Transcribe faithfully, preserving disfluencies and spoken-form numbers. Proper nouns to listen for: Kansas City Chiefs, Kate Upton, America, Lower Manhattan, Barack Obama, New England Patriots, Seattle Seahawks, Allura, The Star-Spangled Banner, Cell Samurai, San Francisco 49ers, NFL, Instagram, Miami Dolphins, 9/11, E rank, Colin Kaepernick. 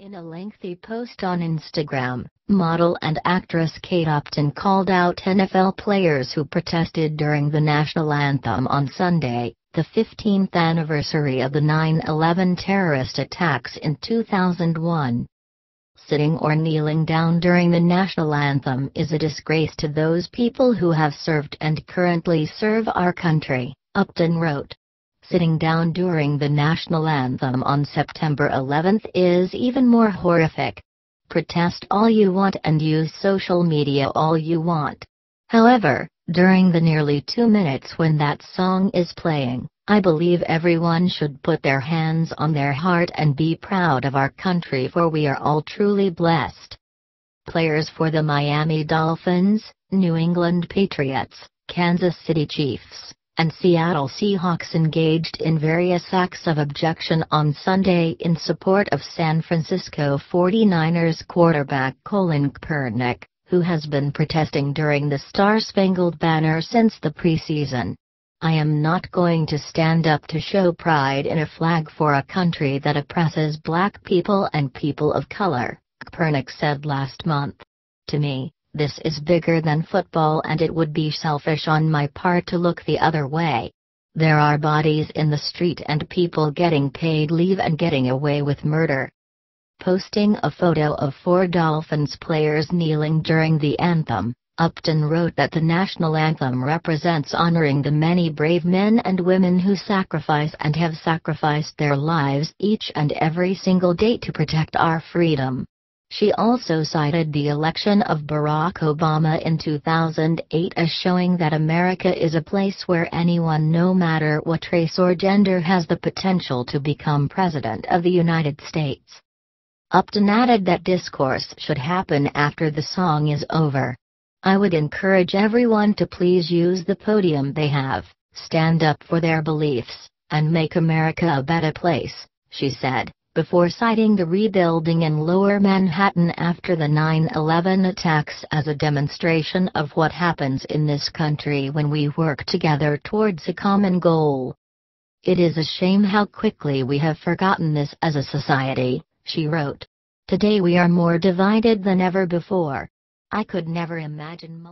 In a lengthy post on Instagram, model and actress Kate Upton called out N F L players who protested during the national anthem on Sunday, the fifteenth anniversary of the nine eleven terrorist attacks in two thousand one. Sitting or kneeling down during the national anthem is a disgrace to those people who have served and currently serve our country, Upton wrote. Sitting down during the national anthem on September eleventh is even more horrific. Protest all you want and use social media all you want. However, during the nearly two minutes when that song is playing, I believe everyone should put their hands on their heart and be proud of our country, for we are all truly blessed. Players for the Miami Dolphins, New England Patriots, Kansas City Chiefs, and Seattle Seahawks engaged in various acts of objection on Sunday in support of San Francisco forty-niners quarterback Colin Kaepernick, who has been protesting during the Star-Spangled Banner since the preseason. I am not going to stand up to show pride in a flag for a country that oppresses black people and people of color, Kaepernick said last month. To me, this is bigger than football, and it would be selfish on my part to look the other way. There are bodies in the street and people getting paid leave and getting away with murder. Posting a photo of four Dolphins players kneeling during the anthem, Upton wrote that the national anthem represents honoring the many brave men and women who sacrifice and have sacrificed their lives each and every single day to protect our freedom. She also cited the election of Barack Obama in two thousand eight as showing that America is a place where anyone, no matter what race or gender, has the potential to become President of the United States. Upton added that discourse should happen after the song is over. I would encourage everyone to please use the podium they have, stand up for their beliefs, and make America a better place, she said, before citing the rebuilding in Lower Manhattan after the nine eleven attacks as a demonstration of what happens in this country when we work together towards a common goal. It is a shame how quickly we have forgotten this as a society, she wrote. Today we are more divided than ever before. I could never imagine